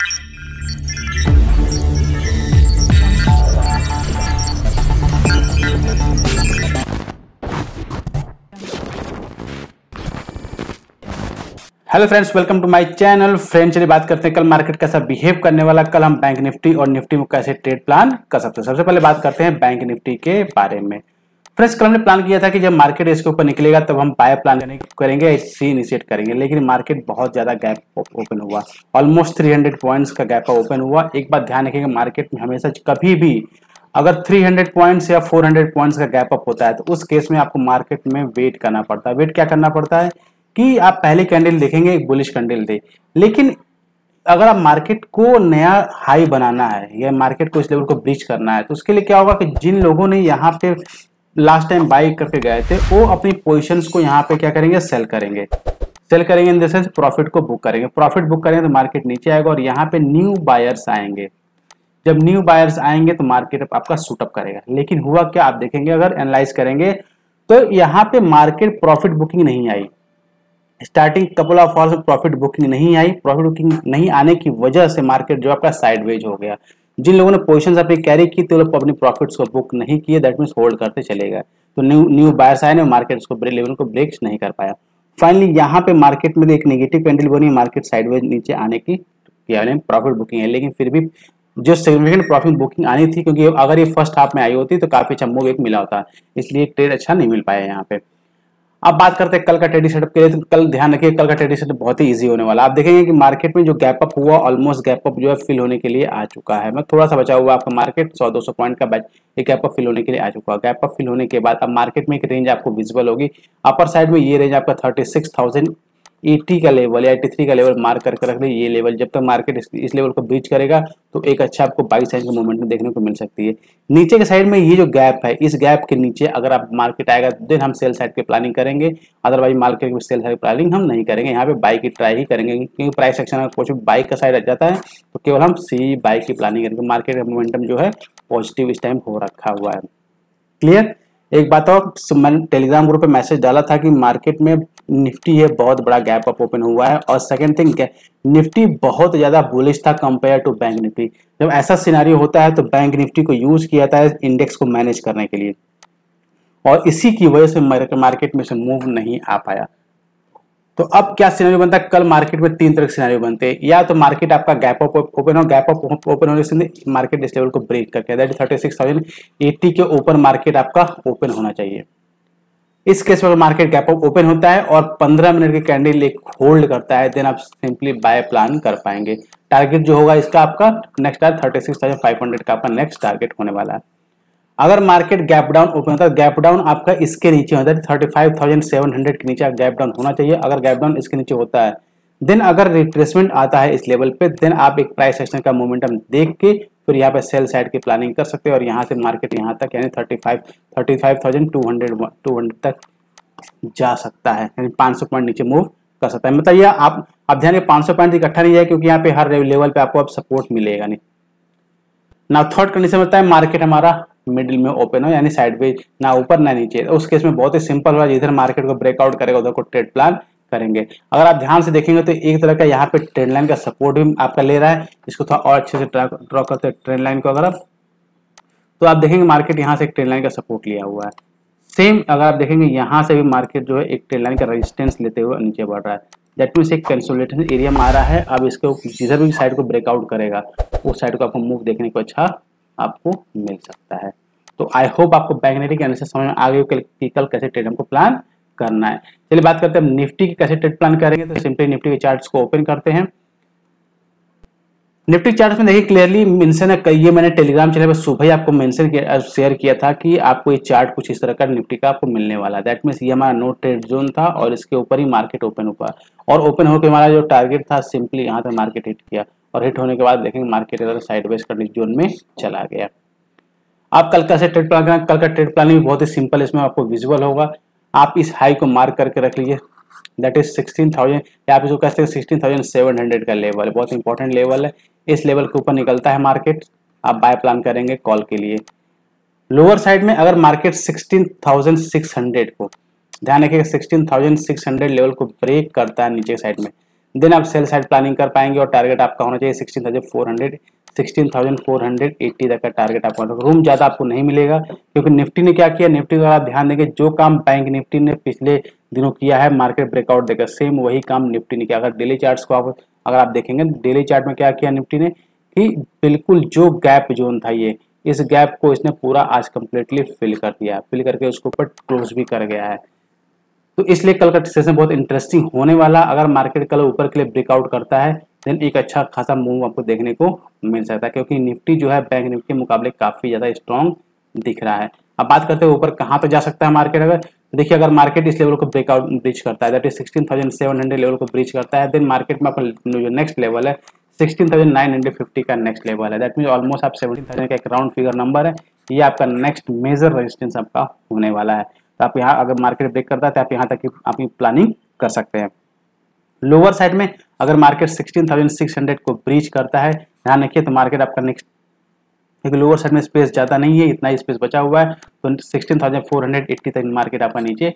Hello friends, welcome to my channel. Friends चलिए बात करते हैं कल मार्केट कैसा बिहेव करने वाला, कल हम बैंक निफ्टी और निफ्टी में कैसे ट्रेड प्लान कर सकते हैं। सबसे पहले बात करते हैं बैंक निफ्टी के बारे में। फ्रेंड्स कल हमने प्लान किया था कि जब मार्केट इसके ऊपर निकलेगा तब हम बाय प्लान करेंगे, सी इनिशिएट करेंगे, लेकिन मार्केट बहुत ज्यादा गैप ओपन हुआ, ऑलमोस्ट 300 पॉइंट्स का गैप ओपन हुआ। एक बात ध्यान रखेंगे, मार्केट में हमेशा कभी भी अगर 300 पॉइंट्स या 400 पॉइंट्स का गैप अप होता है तो उस केस में आपको मार्केट में वेट करना पड़ता है। वेट क्या करना पड़ता है कि आप पहले कैंडल देखेंगे, एक बुलिश कैंडल दे, लेकिन अगर आप मार्केट को नया हाई बनाना है या मार्केट को इस लेवल को ब्रीच करना है तो उसके लिए क्या होगा कि जिन लोगों ने यहाँ पे लास्ट टाइम बाई करके गए थे वो अपनी पोजीशंस को यहाँ पे क्या करेंगे, सेल करेंगे। सेल करेंगे इन द सेंस प्रॉफिट को बुक करेंगे। प्रॉफिट बुक करेंगे तो मार्केट नीचे आएगा और यहाँ पे न्यू बायर्स आएंगे। जब न्यू बायर्स आएंगे तो मार्केट आपका शूटअप करेगा। लेकिन हुआ क्या, आप देखेंगे अगर एनालाइज करेंगे तो यहाँ पे मार्केट प्रॉफिट बुकिंग नहीं आई, स्टार्टिंग कपल ऑफ आवर्स में प्रॉफिट बुकिंग नहीं आई। प्रॉफिट बुकिंग नहीं आने की वजह से मार्केट जो आपका साइडवेज हो गया। जिन लोगों ने पोजीशंस अपनी कैरी की तो लोग अपने प्रॉफिट्स को बुक नहीं किए, दैट मीन्स होल्ड करते चले गए। तो न्यू बायर्स आए ना, मार्केट उसको ब्रेक लेवल को ब्रेक नहीं कर पाया। फाइनली यहाँ पे मार्केट में एक नेगेटिव कैंडल बनी, मार्केट साइडवेज नीचे आने की प्रॉफिट बुकिंग है, लेकिन फिर भी जो सिग्निफिकेंट प्रॉफिट बुकिंग आनी थी, क्योंकि अगर ये फर्स्ट हाफ में आई होती तो काफी अच्छा मूव एक मिला होता, इसलिए ट्रेड अच्छा नहीं मिल पाया यहाँ पे। अब बात करते हैं कल का ट्रेडिंग सेटअप के लिए। तो कल ध्यान रखिए कल का ट्रेडिंग सेटअप बहुत ही इजी होने वाला। आप देखेंगे कि मार्केट में जो गैप अप हुआ, ऑलमोस्ट गैप अप जो है फिल होने के लिए आ चुका है। मैं थोड़ा सा बचा हुआ आपका मार्केट 100-200 पॉइंट का बैच, ये गैप अप फिल होने के लिए आ चुका है। गैप अप फिल होने के बाद अब मार्केट में एक रेंज आपको विजिबल होगी। अपर साइड में ये रेंज आपका 36,080 का लेवल या 83 का लेवल मार्क करके रख ली। ये लेवल जब तक मार्केट इस लेवल को ब्रीच करेगा तो एक अच्छा आपको बाई साइड का मूवमेंट देखने को मिल सकती है। नीचे के साइड में ये जो गैप है, इस गैप के नीचे अगर आप मार्केट आएगा देन हम सेल साइड की प्लानिंग करेंगे, अदरवाइज मार्केट में सेल साइड की प्लानिंग हम नहीं करेंगे। यहाँ पे बाई की ट्राई ही करेंगे, क्योंकि प्राइस सेक्शन में कुछ बाई का साइड आ जाता है तो केवल हम सी बाई की प्लानिंग करेंगे। मार्केट का मोमेंटम जो है पॉजिटिव इस टाइम हो रखा हुआ है। क्लियर। एक बात और, मैंने टेलीग्राम ग्रुप पे मैसेज डाला था कि मार्केट में निफ्टी है बहुत बड़ा गैप अप ओपन हुआ है, और सेकंड थिंग निफ्टी बहुत ज़्यादा बुलिश था कंपेयर टू बैंक निफ्टी। जब ऐसा सिनेरियो होता है तो बैंक निफ्टी को यूज़ किया जाता है इंडेक्स को मैनेज करने के लिए, और इसी की वजह से मार्केट में से मूव नहीं आ पाया। तो अब क्या सिनेरियो बनता है, कल मार्केट में तीन तरह के सिनेरियो बनते हैं। या तो मार्केट आपका गैप अप ओपन हो, गैप अप ओपन होने से मार्केट इस लेवल को ब्रेक करके दैट 36,080 के ऊपर मार्केट आपका ओपन होना चाहिए। इस केस में मार्केट गैप अप ओपन होता है और 15 मिनट के कैंडल एक होल्ड करता है, देन आप सिंपली बाय प्लान कर पाएंगे। टारगेट जो होगा इसका आपका नेक्स्ट टारगेट 36,500 का आपका नेक्स्ट टारगेट होने वाला है। अगर मार्केट गैप डाउन ओपन होता है, गैप डाउन आपका इसके नीचे होता है 35,700 के नीचे गैप डाउन होना चाहिए। अगर गैप डाउन इसके नीचे होता है, देन अगर रिट्रेसमेंट आता है इस लेवल पे, देन आप एक प्राइस एक्शन का मोमेंटम देख के फिर यहाँ पे सेल साइड की प्लानिंग कर सकते हैं, और यहाँ से मार्केट यहाँ तक यानी 35,200 तक जा सकता है, यानी 500 पॉइंट नीचे मूव कर सकता है। मतलब ये आप ध्यान रखिए 500 पॉइंट इकट्ठा नहीं है, क्योंकि यहाँ पे हर लेवल पे आपको अब सपोर्ट मिलेगा नहीं ना। थर्ड कंडीशन होता है मार्केट हमारा मिडिल में ओपन हो, यानी साइडवेज, ना ऊपर ना नीचे। उस केस में बहुत ही सिंपल होगा, जिधर मार्केट को ब्रेकआउट करेगा उधर को ट्रेड प्लान करेंगे। अगर आप ध्यान से देखेंगे तो एक तरह का यहाँ पे ट्रेंड लाइन का सपोर्ट भी आपका ले रहा है। इसको थोड़ा और अच्छे से ड्रॉ करते हैं ट्रेंड लाइन को। अगर आप तो आप देखेंगे मार्केट यहाँ से एक ट्रेंड लाइन का सपोर्ट लिया हुआ है। सेम अगर आप देखेंगे यहाँ से भी मार्केट जो है एक ट्रेंड लाइन का रेजिस्टेंस लेते हुए नीचे बढ़ रहा है, दैट मीन्स एक कंसोलिडेशन एरिया में आ रहा है। अब इसको जिधर भी साइड को ब्रेकआउट करेगा उस साइड को आपको मूव देखने को अच्छा आपको मिल सकता है। तो आई होप आपको बैंक निफ्टी के एनालिसिस समझ में आ गई कि कल कैसे ट्रेड हमको प्लान करना है। चलिए बात करते हैं निफ्टी की कैसे ट्रेड प्लान करेंगे। तो सिंपली निफ्टी के चार्ट्स को ओपन करते हैं। निफ्टी चार्ट में देखिए क्लियरली मेंशन है, ये मैंने टेलीग्राम चैनल पर सुबह ही आपको मेंशन किया, शेयर किया था कि आपको ये चार्ट कुछ इस तरह का निफ्टी का आपको मिलने वाला। दैट मीन्स ये हमारा नो ट्रेड जोन था और इसके ऊपर ही मार्केट ओपन हुआ, और ओपन होकर हमारा जो टारगेट था सिंपली यहाँ पे मार्केट हिट किया, और हिट होने के बाद देखेंगे मार्केट अगर साइडवेज कंडीशन जोन में चला गया। आप कल कैसे ट्रेड प्लान करना, कल का ट्रेड प्लान भी बहुत ही सिंपल, इसमें आपको विजुअल होगा। आप इस हाई को मार्क करके रख लीजिए, दैट इज 16,000, या आप इसको कह सकते हैं 16,700 का लेवल है, बहुत इंपॉर्टेंट लेवल है। इस लेवल के ऊपर निकलता है मार्केट, आप बाय प्लान करेंगे कॉल के लिए। लोअर साइड में अगर मार्केट 16,600 को, ध्यान रखिएगा 16,600 लेवल को ब्रेक करता है नीचे साइड में, देन आप सेल साइड प्लानिंग कर पाएंगे और टारगेट आपका होना चाहिए 16,480 तक का टारगेट आपका। रूम ज़्यादा आपको नहीं मिलेगा क्योंकि निफ्टी ने क्या किया, निफ्टी अगर आप ध्यान देंगे जो काम बैंक निफ्टी ने पिछले दिनों किया है मार्केट ब्रेकआउट देकर, सेम वही काम निफ्टी ने किया। अगर डेली चार्ट्स को आप अगर आप देखेंगे डेली चार्ट में क्या किया निफ्टी ने कि बिल्कुल जो गैप जोन था ये, इस गैप को इसने पूरा आज कम्प्लीटली फिल कर दिया, फिल करके उसके ऊपर क्लोज भी कर गया है। तो इसलिए कल का सेशन बहुत इंटरेस्टिंग होने वाला। अगर मार्केट कल ऊपर के लिए ब्रेकआउट करता है देन एक अच्छा खासा मूव आपको देखने को मिल सकता है क्योंकि निफ्टी जो है बैंक निफ्टी के मुकाबले काफ़ी ज़्यादा स्ट्रॉन्ग दिख रहा है। अब बात करते हैं ऊपर कहाँ पे जा सकता है मार्केट। अगर देखिए अगर मार्केट इस लेवल को ब्रेकआउट ब्रीच करता है, दैट इज 16,700 लेवल को ब्रीच करता है, देन मार्केट में अपना जो नेक्स्ट लेवल है 16,950 का नेक्स्ट लेवल है, दैट मीन ऑलमोस्ट आप 17,000 का एक राउंड फिगर नंबर है, ये आपका नेक्स्ट मेजर रेजिस्टेंस आपका होने वाला है। तो आप यहाँ अगर मार्केट ब्रेक करता है तो आप यहाँ तक आपकी प्लानिंग कर सकते हैं। लोअर साइड में अगर मार्केट 16,600 को ब्रीच करता है, ध्यान रखिए तो मार्केट आपका नेक्स्ट, क्योंकि लोअर साइड में स्पेस ज़्यादा नहीं है, इतना ही स्पेस बचा हुआ है, तो 16,480 तक मार्केट आपका नीचे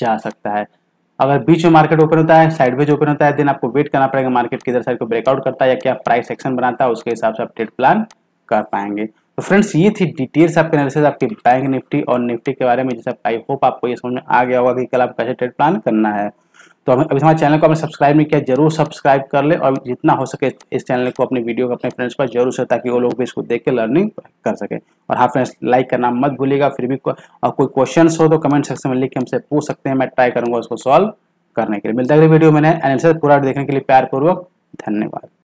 जा सकता है। अगर बीच में मार्केट ओपन होता है, साइडवेज ओपन होता है, देन आपको वेट करना पड़ेगा मार्केट किधर साइड को ब्रेकआउट करता है या क्या प्राइस एक्शन बनाता है, उसके हिसाब से आप ट्रेड प्लान कर पाएंगे। तो फ्रेंड्स ये थी डिटेल्स आपके एनालिसिस आपके बैंक निफ्टी और निफ्टी के बारे में, जैसे आई होप आपको ये समझ में आ गया होगा कि कल आप कैसे ट्रेड प्लान करना है। तो अभी हमारे चैनल को आपने सब्सक्राइब नहीं किया, जरूर सब्सक्राइब कर ले और जितना हो सके इस चैनल को अपने वीडियो को अपने फ्रेंड्स पर जरूर शेयर ताकि वो लोग भी इसको देख के लर्निंग कर सके। और हाँ फ्रेंड्स लाइक करना मत भूलिएगा। फिर भी और कोई क्वेश्चंस हो तो कमेंट सेक्शन में लिख के हमसे पूछ सकते हैं, मैं ट्राई करूँगा उसको सॉल्व करने के लिए। मिलता है अगले वीडियो में, एनालिसिस पूरा देखने के लिए प्यारपूर्वक धन्यवाद।